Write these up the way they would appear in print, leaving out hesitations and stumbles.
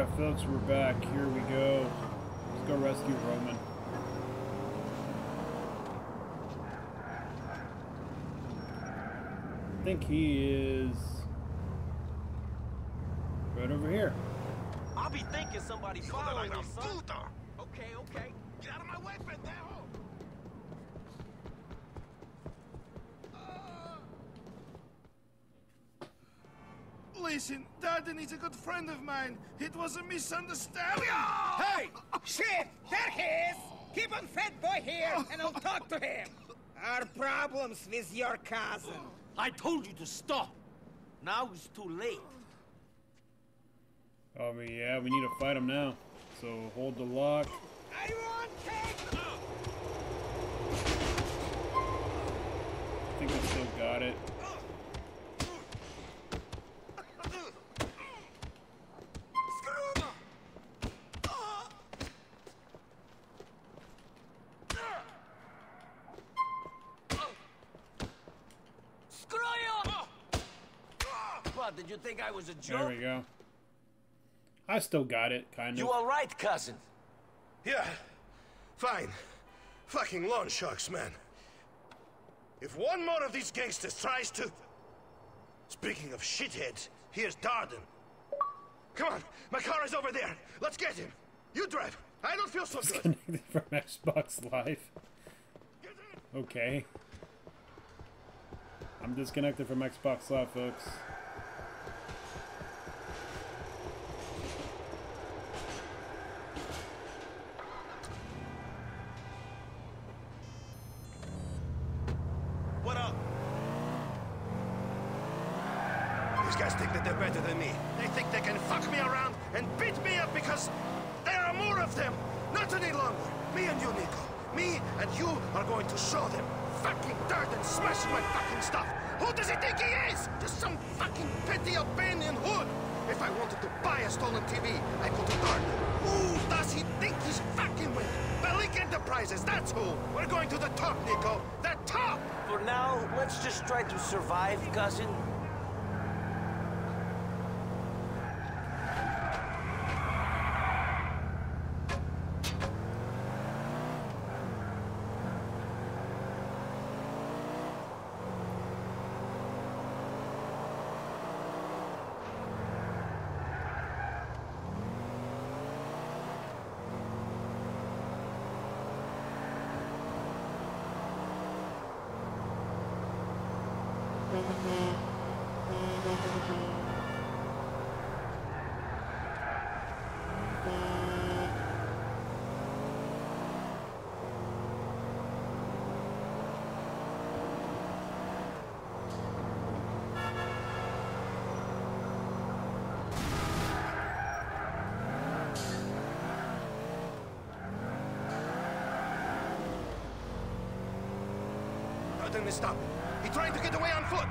Alright, folks, we're back. Here we go. Let's go rescue Roman. I think he is right over here. I'll be thinking somebody's following us. Okay, okay. Get out of my way, pendejo. Listen, Dardan is a good friend of mine. It was a misunderstanding. Hey! Shit! There he is! Keep on fat boy here, and I'll talk to him. Our problems with your cousin. I told you to stop. Now it's too late. Oh, but yeah, we need to fight him now. So hold the lock. I want take. I think we still got it. Did you think I was a joke? There we go. I still got it, kind of. You all right, cousin? Yeah, fine. Fucking lawn sharks, man. If one more of these gangsters tries to... Speaking of shitheads, here's Dardan. Come on, my car is over there. Let's get him. You drive. I don't feel so good. Disconnected from Xbox Live. Okay. I'm disconnected from Xbox Live, folks. Stop. He tried to get away on foot.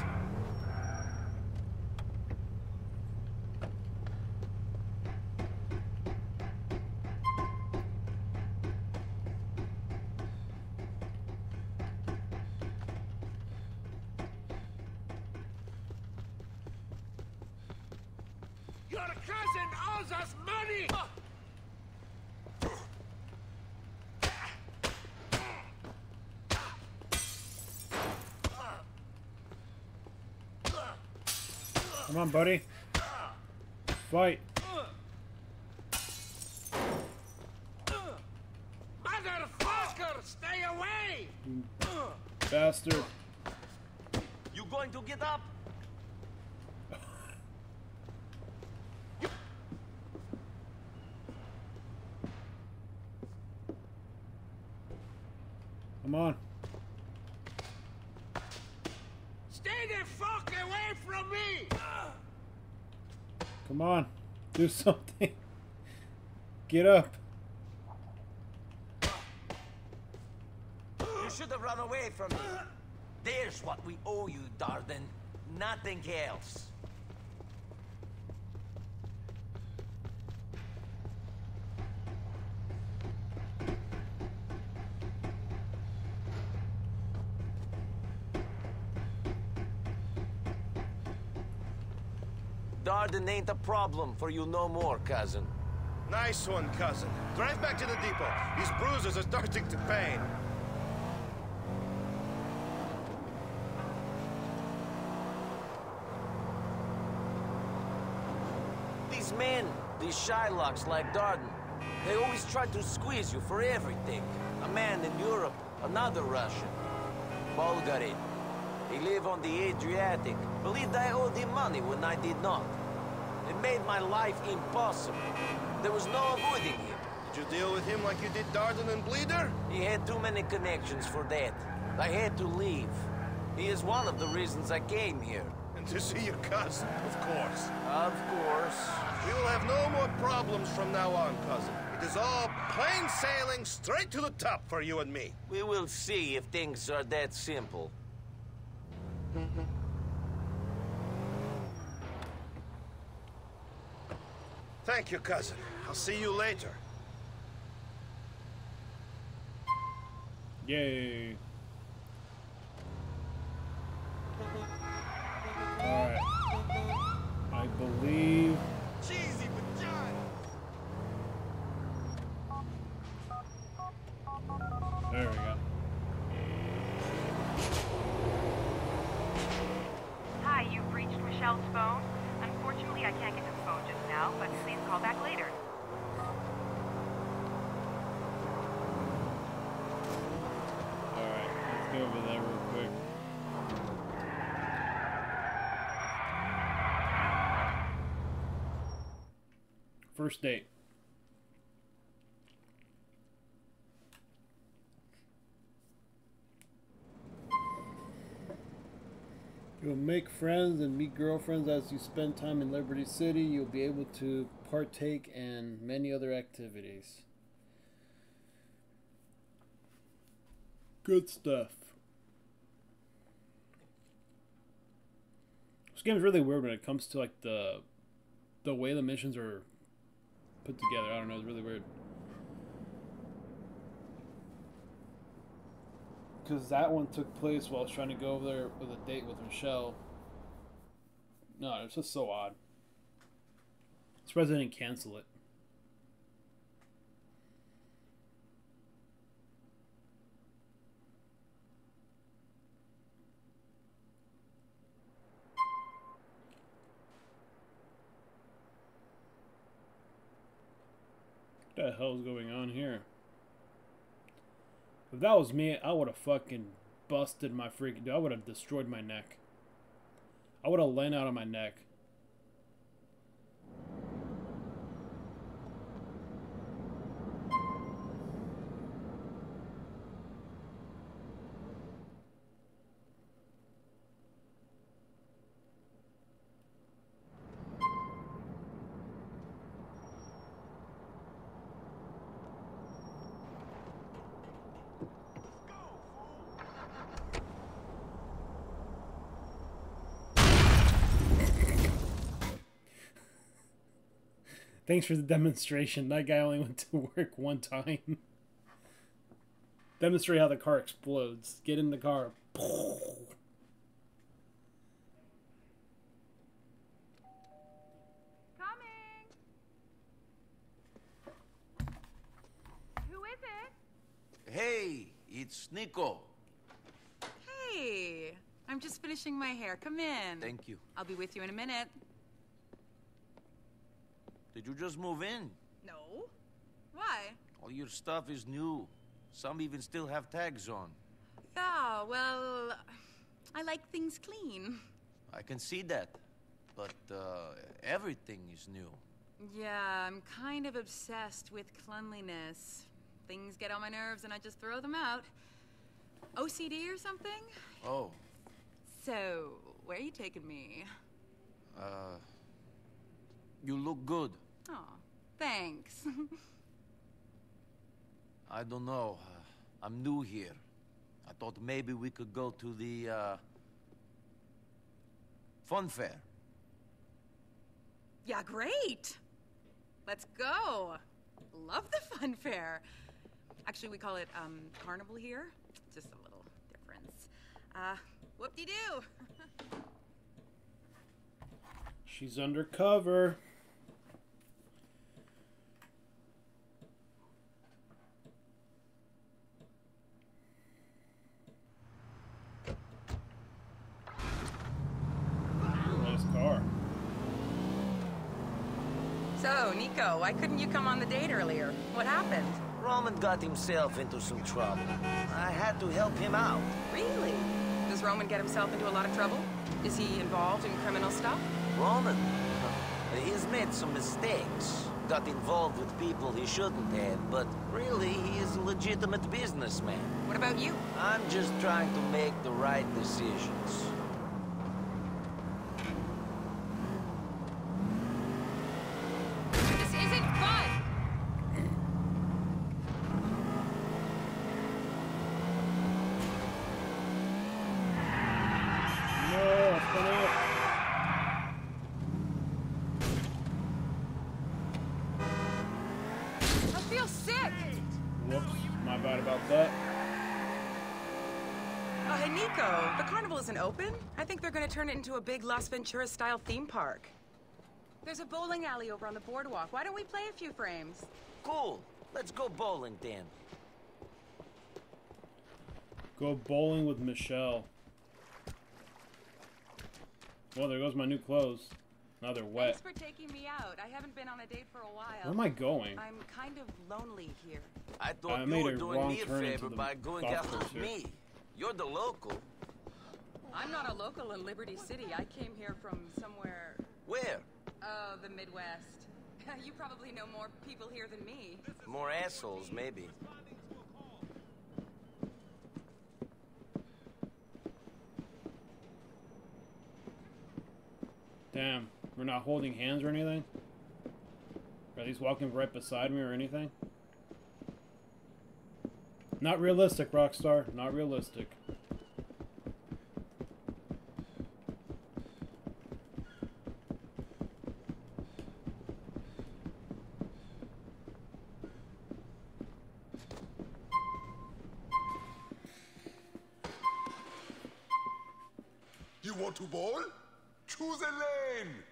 Your cousin owes us money. Come on, buddy. Fight. Motherfucker, stay away! Bastard. You going to get up? Come on. Come on, do something. Get up. You should have run away from me. There's what we owe you, Dardan. Nothing else. Dardan ain't a problem for you no more, cousin. Nice one, cousin. Drive back to the depot. These bruises are starting to pain. These men, these Shylocks like Dardan, they always try to squeeze you for everything. A man in Europe, another Russian. Bulgarin. He lived on the Adriatic, believed I owed him money when I did not. It made my life impossible. There was no avoiding him. Did you deal with him like you did Dardan and Bleeder? He had too many connections for that. I had to leave. He is one of the reasons I came here. And to see your cousin, of course. Of course. We will have no more problems from now on, cousin. It is all plain sailing straight to the top for you and me. We will see if things are that simple. Thank you, cousin. I'll see you later. Yay. Alright. I believe... Cheesy with John! There we go. Hi, you've reached Michelle's phone. Unfortunately, I can't get to the phone just now, but please call back later. Alright, let's go over there real quick. First date. You'll make friends and meet girlfriends as you spend time in Liberty City. You'll be able to partake in many other activities. Good stuff. This game's really weird when it comes to like the way the missions are put together. I don't know, it's really weird. Because that one took place while I was trying to go over there with a date with Michelle. No, it's just so odd. I'm surprised I didn't cancel it. What the hell is going on here? If that was me, I would have fucking busted my freaking... Dude, I would have destroyed my neck. I would have lain out on my neck. Thanks for the demonstration. That guy only went to work one time. Demonstrate how the car explodes. Get in the car. Coming! Who is it? Hey, it's Nico. Hey, I'm just finishing my hair. Come in. Thank you. I'll be with you in a minute. Did you just move in? No. Why? All your stuff is new. Some even still have tags on. Yeah, well, I like things clean. I can see that. But everything is new. Yeah, I'm kind of obsessed with cleanliness. Things get on my nerves and I just throw them out. OCD or something? Oh. So, where are you taking me? You look good. Oh, thanks. I don't know. I'm new here. I thought maybe we could go to the fun fair. Yeah, great. Let's go. Love the fun fair. Actually, we call it carnival here. Just a little difference. Whoop-de-doo. She's undercover. So, Nico, why couldn't you come on the date earlier? What happened? Roman got himself into some trouble. I had to help him out. Really? Does Roman get himself into a lot of trouble? Is he involved in criminal stuff? Roman? He's made some mistakes. Got involved with people he shouldn't have, but really he is a legitimate businessman. What about you? I'm just trying to make the right decisions. Open? I think they're going to turn it into a big Las Venturas-style theme park. There's a bowling alley over on the boardwalk. Why don't we play a few frames? Cool. Let's go bowling, Dan. Go bowling with Michelle. Well, there goes my new clothes. Now they're wet. Thanks for taking me out. I haven't been on a date for a while. Where am I going? I'm kind of lonely here. I thought you were doing me a favor by going after me. You're the local. I'm not a local in Liberty City. I came here from somewhere... Where? Oh, the Midwest. You probably know more people here than me. More assholes, maybe. Damn, we're not holding hands or anything? Are these walking right beside me or anything? Not realistic, Rockstar. Not realistic. To bowl? Choose a lane!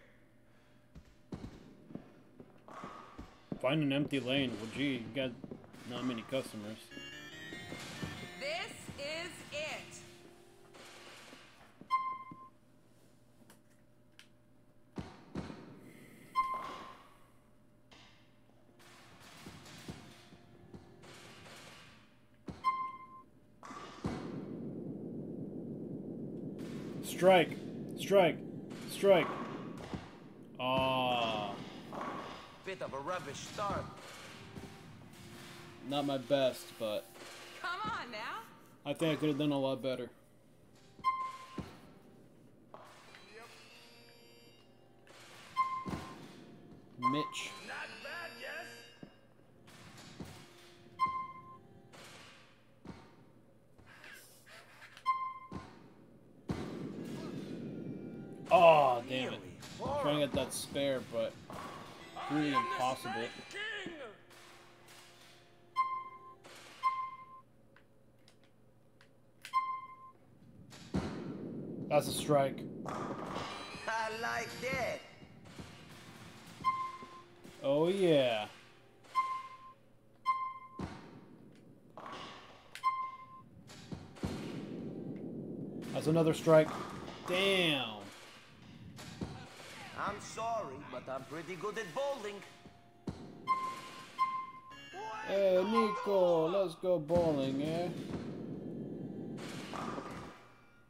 Find an empty lane. Well, gee, you got not many customers. This is it! Strike! Strike! Strike! Ah! Bit of a rubbish start. Not my best, but... Come on now! I think I could have done a lot better. Yep. Mitch. Not bad, yes? Oh, damn it. I'm trying to get that spare, but really impossible. That's a strike. I like that. Oh, yeah. That's another strike. Damn. I'm sorry, but I'm pretty good at bowling. Hey, Nico, let's go bowling, eh?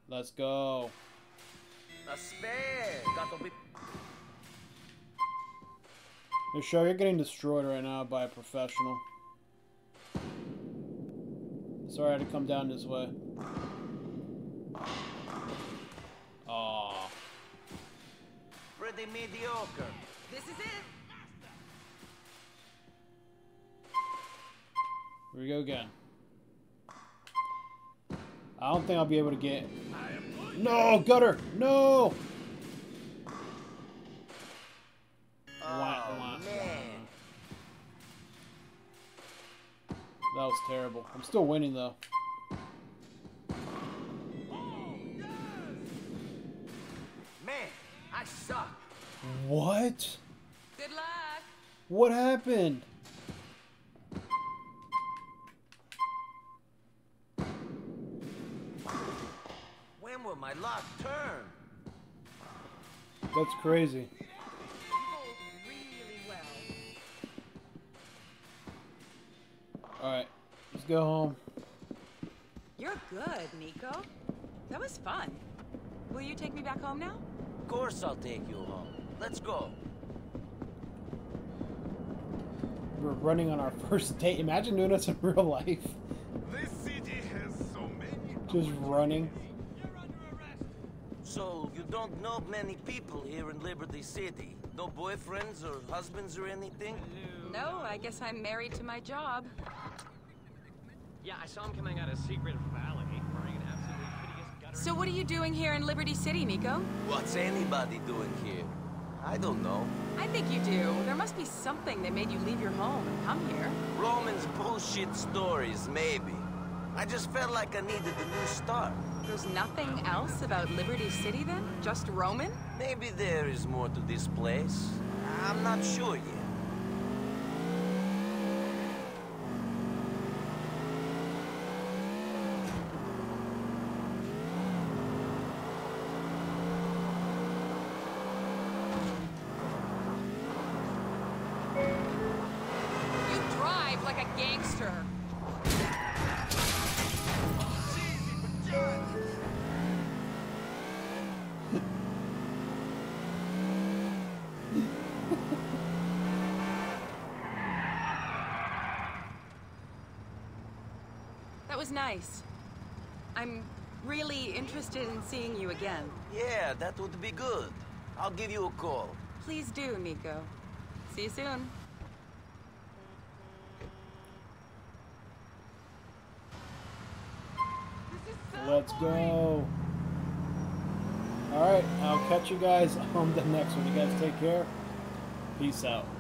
Let's go. A spare. That'll be... Michelle, you're getting destroyed right now by a professional. Sorry I had to come down this way. Aww. Pretty mediocre. This is it. Here we go again. I don't think I'll be able to get it. No, gutter! No! Oh, man. That was terrible. I'm still winning though. What? Good luck. What happened? When will my luck turn? That's crazy. Really well. go home. You're good, Nico. That was fun. Will you take me back home now? Of course I'll take you home. Let's go. We're running on our first date. Imagine doing this in real life. This city has so many. Just running. You're under arrest. So you don't know many people here in Liberty City? No boyfriends or husbands or anything? No, I guess I'm married to my job. Yeah, I saw him coming out of secret valley. So what are you doing here in Liberty City, Nico? What's anybody doing here? I don't know. I think you do. There must be something that made you leave your home and come here. Roman's bullshit stories, maybe. I just felt like I needed a new start. There's nothing else about Liberty City then? Just Roman? Maybe there is more to this place. I'm not sure yet. That was nice. I'm really interested in seeing you again. Yeah, that would be good. I'll give you a call. Please do, Nico. See you soon. Let's go. All right, I'll catch you guys on the next one. You guys take care. Peace out.